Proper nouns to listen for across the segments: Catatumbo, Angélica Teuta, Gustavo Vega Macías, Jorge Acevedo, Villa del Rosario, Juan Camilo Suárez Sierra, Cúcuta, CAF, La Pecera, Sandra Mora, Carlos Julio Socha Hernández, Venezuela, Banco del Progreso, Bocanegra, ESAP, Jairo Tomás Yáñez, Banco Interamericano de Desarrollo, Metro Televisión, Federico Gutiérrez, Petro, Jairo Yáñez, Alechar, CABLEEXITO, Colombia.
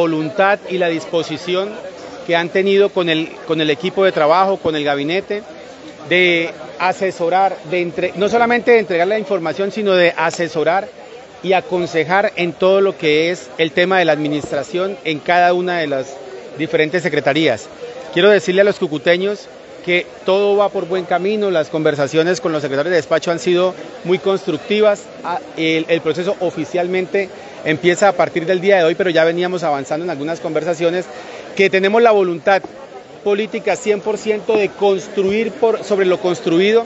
voluntad y la disposición que han tenido con el equipo de trabajo, con el gabinete, de asesorar, no solamente de entregar la información, sino de asesorar y aconsejar en todo lo que es el tema de la administración en cada una de las diferentes secretarías. Quiero decirle a los cucuteños que todo va por buen camino, las conversaciones con los secretarios de despacho han sido muy constructivas, el proceso oficialmente empieza a partir del día de hoy, pero ya veníamos avanzando en algunas conversaciones, que tenemos la voluntad política 100% de construir sobre lo construido,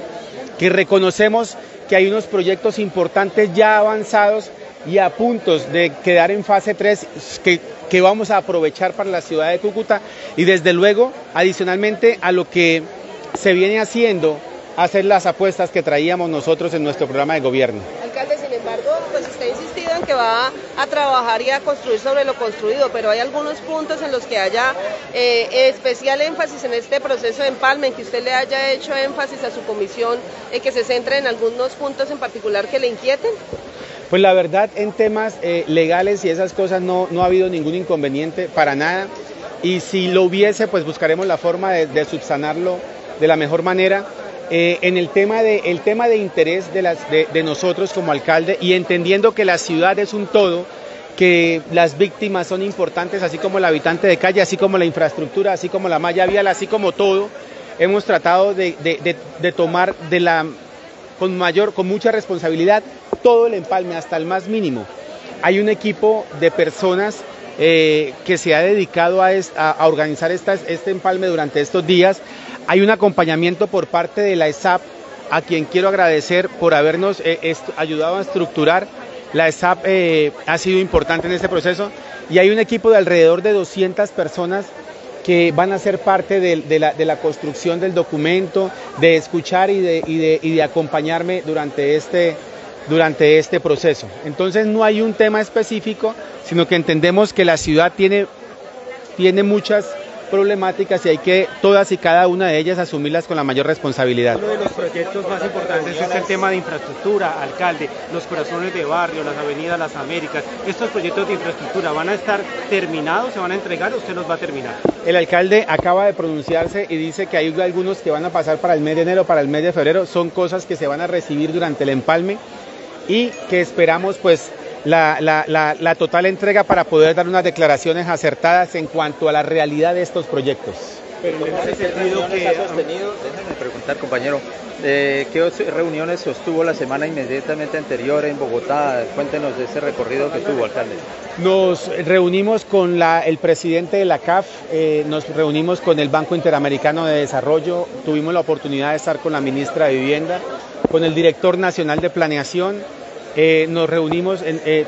que reconocemos que hay unos proyectos importantes ya avanzados y a puntos de quedar en fase 3 que vamos a aprovechar para la ciudad de Cúcuta, y desde luego, adicionalmente a lo que se viene haciendo, hacer las apuestas que traíamos nosotros en nuestro programa de gobierno. Alcalde, sin embargo, pues usted ha insistido en que va a trabajar y a construir sobre lo construido, pero hay algunos puntos en los que haya especial énfasis en este proceso de empalme, en que usted le haya hecho énfasis a su comisión, en que se centre en algunos puntos en particular que le inquieten. Pues la verdad, en temas legales y esas cosas no ha habido ningún inconveniente para nada, y si lo hubiese, pues buscaremos la forma de subsanarlo de la mejor manera. En el tema de interés de nosotros como alcalde, y entendiendo que la ciudad es un todo, que las víctimas son importantes, así como el habitante de calle, así como la infraestructura, así como la malla vial, así como todo, hemos tratado de tomar con mucha responsabilidad todo el empalme, hasta el más mínimo. Hay un equipo de personas que se ha dedicado a organizar este empalme durante estos días. Hay un acompañamiento por parte de la ESAP, a quien quiero agradecer por habernos ayudado a estructurar. La ESAP ha sido importante en este proceso, y hay un equipo de alrededor de 200 personas que van a ser parte de la construcción del documento, de escuchar y de acompañarme durante este proceso. Entonces no hay un tema específico, sino que entendemos que la ciudad tiene muchas problemáticas y hay que todas y cada una de ellas asumirlas con la mayor responsabilidad. Uno de los proyectos más importantes es el tema de infraestructura, alcalde, los corazones de barrio, las avenidas Las Américas. ¿Estos proyectos de infraestructura van a estar terminados, se van a entregar o usted los va a terminar? El alcalde acaba de pronunciarse y dice que hay algunos que van a pasar para el mes de enero, para el mes de febrero, son cosas que se van a recibir durante el empalme y que esperamos pues la total entrega para poder dar unas declaraciones acertadas en cuanto a la realidad de estos proyectos. Pero en ese sentido que ha sostenido, déjame preguntar, compañero, ¿qué reuniones sostuvo la semana inmediatamente anterior en Bogotá? Cuéntenos de ese recorrido que tuvo, alcalde. Nos reunimos con el presidente de la CAF, nos reunimos con el Banco Interamericano de Desarrollo, tuvimos la oportunidad de estar con la ministra de Vivienda, con el director nacional de Planeación. Nos reunimos,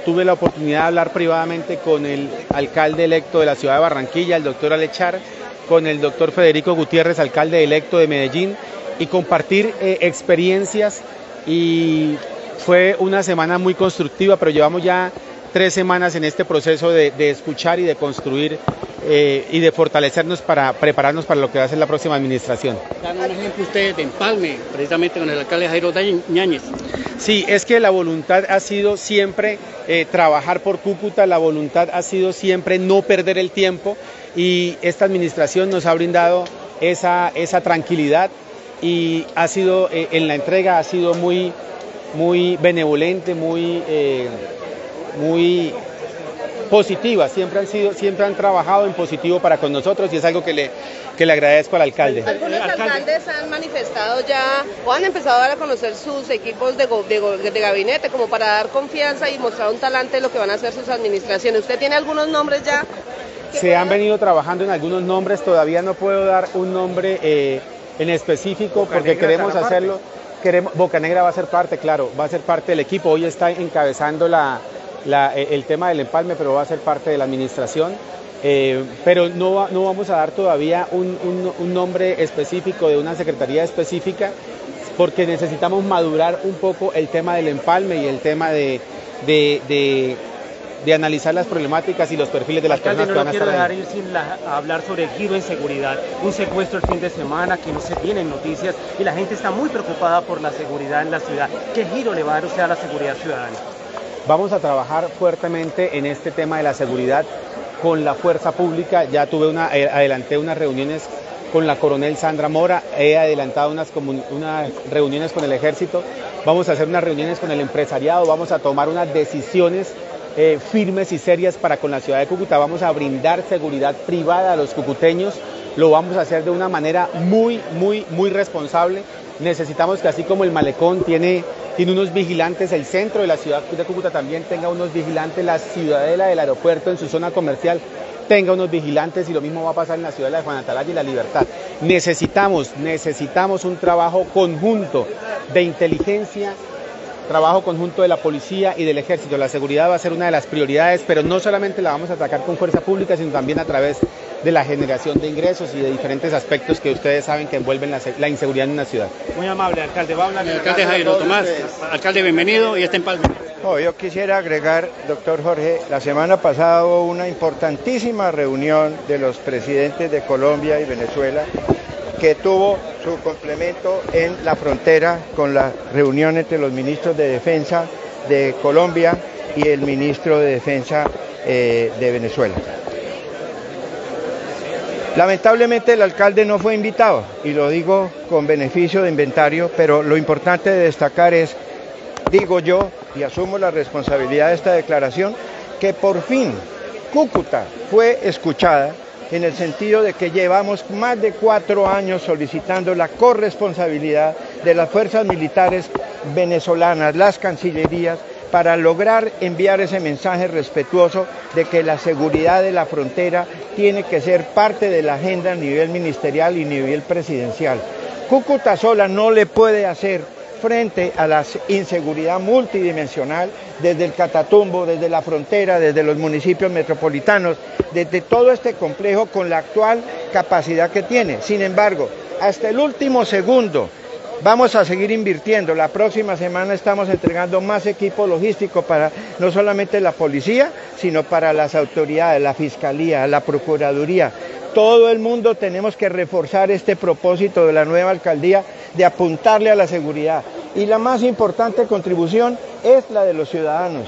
tuve la oportunidad de hablar privadamente con el alcalde electo de la ciudad de Barranquilla, el doctor Alechar, con el doctor Federico Gutiérrez, alcalde electo de Medellín, y compartir experiencias, y fue una semana muy constructiva, pero llevamos ya 3 semanas en este proceso de escuchar y de construir y de fortalecernos para prepararnos para lo que va a ser la próxima administración. Dan un ejemplo ustedes de empalme, precisamente con el alcalde Jairo Yáñez. Sí, es que la voluntad ha sido siempre trabajar por Cúcuta, la voluntad ha sido siempre no perder el tiempo, y esta administración nos ha brindado esa tranquilidad, y ha sido en la entrega ha sido muy, muy benevolente, muy... muy positivas, siempre han trabajado en positivo para con nosotros, y es algo que le agradezco al alcalde. Algunos alcaldes han manifestado ya o han empezado a dar a conocer sus equipos de gabinete como para dar confianza y mostrar un talante de lo que van a hacer sus administraciones. ¿Usted tiene algunos nombres ya? Se han venido trabajando en algunos nombres, todavía no puedo dar un nombre en específico porque queremos hacerlo. Bocanegra va a ser parte, claro, va a ser parte del equipo, hoy está encabezando el tema del empalme, pero va a ser parte de la administración, pero no vamos a dar todavía un nombre específico de una secretaría específica, porque necesitamos madurar un poco el tema del empalme y el tema de analizar las problemáticas y los perfiles de las personas que van a estar ahí. No quiero dejar ir sin hablar sobre el giro en seguridad, un secuestro el fin de semana que no se tienen noticias y la gente está muy preocupada por la seguridad en la ciudad. ¿Qué giro le va a dar usted a la seguridad ciudadana? Vamos a trabajar fuertemente en este tema de la seguridad. con la fuerza pública. Ya tuve adelanté unas reuniones con la coronel Sandra Mora, he adelantado unas reuniones con el ejército, vamos a hacer unas reuniones con el empresariado, vamos a tomar unas decisiones firmes y serias para con la ciudad de Cúcuta, vamos a brindar seguridad privada a los cucuteños, lo vamos a hacer de una manera muy responsable. Necesitamos que así como el malecón tiene unos vigilantes, el centro de la ciudad de Cúcuta también tenga unos vigilantes, la ciudadela del aeropuerto en su zona comercial tenga unos vigilantes, y lo mismo va a pasar en la ciudad de Juan Atalaya y La Libertad. Necesitamos un trabajo conjunto de inteligencia, trabajo conjunto de la policía y del ejército. La seguridad va a ser una de las prioridades, pero no solamente la vamos a atacar con fuerza pública, sino también a través de la generación de ingresos y de diferentes aspectos que ustedes saben que envuelven la inseguridad en una ciudad. Muy amable, alcalde. Va a hablar el alcalde Jairo Tomás. Alcalde, bienvenido y está en paz. No, yo quisiera agregar, doctor Jorge, la semana pasada hubo una importantísima reunión de los presidentes de Colombia y Venezuela que tuvo su complemento en la frontera con la reunión entre los ministros de Defensa de Colombia y el ministro de Defensa de Venezuela. Lamentablemente el alcalde no fue invitado, y lo digo con beneficio de inventario, pero lo importante de destacar es, digo yo, y asumo la responsabilidad de esta declaración, que por fin Cúcuta fue escuchada, en el sentido de que llevamos más de 4 años solicitando la corresponsabilidad de las fuerzas militares venezolanas, las cancillerías, para lograr enviar ese mensaje respetuoso de que la seguridad de la frontera tiene que ser parte de la agenda a nivel ministerial y nivel presidencial. Cúcuta sola no le puede hacer frente a la inseguridad multidimensional desde el Catatumbo, desde la frontera, desde los municipios metropolitanos, desde todo este complejo con la actual capacidad que tiene. Sin embargo, hasta el último segundo vamos a seguir invirtiendo. La próxima semana estamos entregando más equipo logístico para no solamente la policía, sino para las autoridades, la fiscalía, la procuraduría. Todo el mundo tenemos que reforzar este propósito de la nueva alcaldía de apuntarle a la seguridad. Y la más importante contribución es la de los ciudadanos.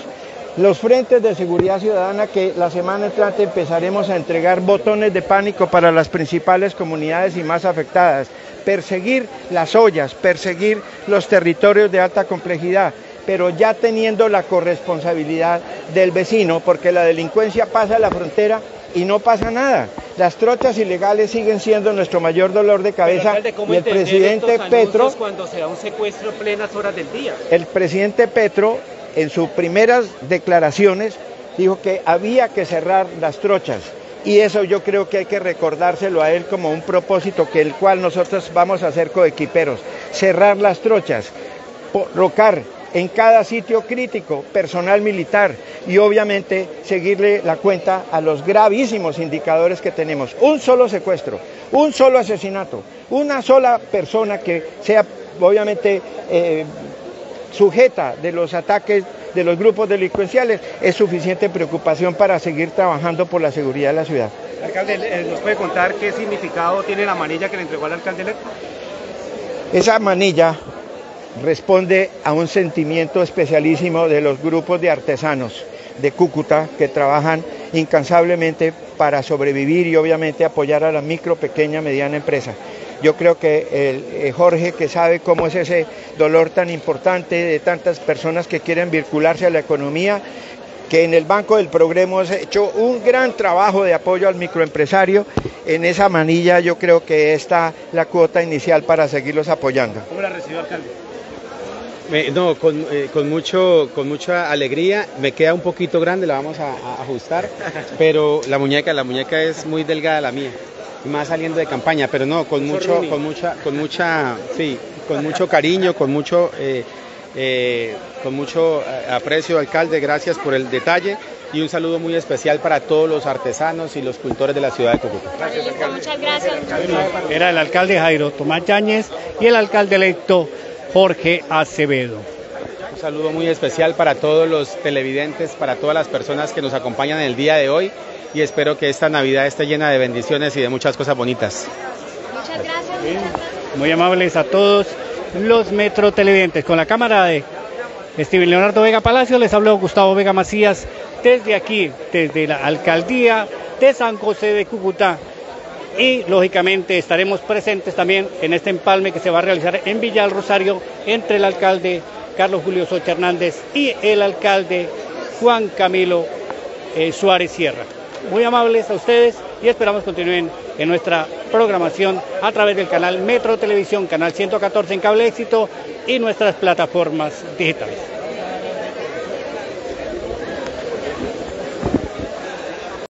Los frentes de seguridad ciudadana que la semana entrante empezaremos a entregar botones de pánico para las principales comunidades y más afectadas. Perseguir las ollas, perseguir los territorios de alta complejidad, pero ya teniendo la corresponsabilidad del vecino, porque la delincuencia pasa la frontera y no pasa nada. Las trochas ilegales siguen siendo nuestro mayor dolor de cabeza. Pero, alcalde, y el presidente Petro, cuando se da un secuestro en plenas horas del día. El presidente Petro, en sus primeras declaraciones, dijo que había que cerrar las trochas, y eso yo creo que hay que recordárselo a él como un propósito que el cual nosotros vamos a ser coequiperos. Cerrar las trochas, colocar en cada sitio crítico personal militar y obviamente seguirle la cuenta a los gravísimos indicadores que tenemos. Un solo secuestro, un solo asesinato, una sola persona que sea obviamente sujeta de los ataques de los grupos delincuenciales es suficiente preocupación para seguir trabajando por la seguridad de la ciudad. Alcalde, ¿nos puede contar qué significado tiene la manilla que le entregó al alcalde electo? Esa manilla responde a un sentimiento especialísimo de los grupos de artesanos de Cúcuta que trabajan incansablemente para sobrevivir y obviamente apoyar a la micro, pequeña, mediana empresa. Yo creo que Jorge, que sabe cómo es ese dolor tan importante de tantas personas que quieren vincularse a la economía, que en el Banco del Progreso hemos hecho un gran trabajo de apoyo al microempresario. En esa manilla yo creo que está la cuota inicial para seguirlos apoyando. ¿Cómo la recibió, alcalde? No, con mucha alegría. Me queda un poquito grande, la vamos a ajustar, pero la muñeca es muy delgada, la mía, más saliendo de campaña, pero no, con mucho cariño, con mucho aprecio, alcalde. Gracias por el detalle y un saludo muy especial para todos los artesanos y los cultores de la ciudad de Cúcuta. Gracias, alcalde. Muchas gracias. Era el alcalde Jairo Tomás Yáñez y el alcalde electo Jorge Acevedo. Un saludo muy especial para todos los televidentes, para todas las personas que nos acompañan en el día de hoy, y espero que esta Navidad esté llena de bendiciones y de muchas cosas bonitas. Muchas gracias. Muy amables a todos los metrotelevidentes. Con la cámara de Esteban Leonardo Vega Palacio, les habló Gustavo Vega Macías desde aquí, desde la Alcaldía de San José de Cúcuta. Y lógicamente estaremos presentes también en este empalme que se va a realizar en Villa del Rosario entre el alcalde Carlos Julio Socha Hernández y el alcalde Juan Camilo Suárez Sierra. Muy amables a ustedes y esperamos continúen en nuestra programación a través del canal Metro Televisión, canal 114 en Cable Éxito y nuestras plataformas digitales.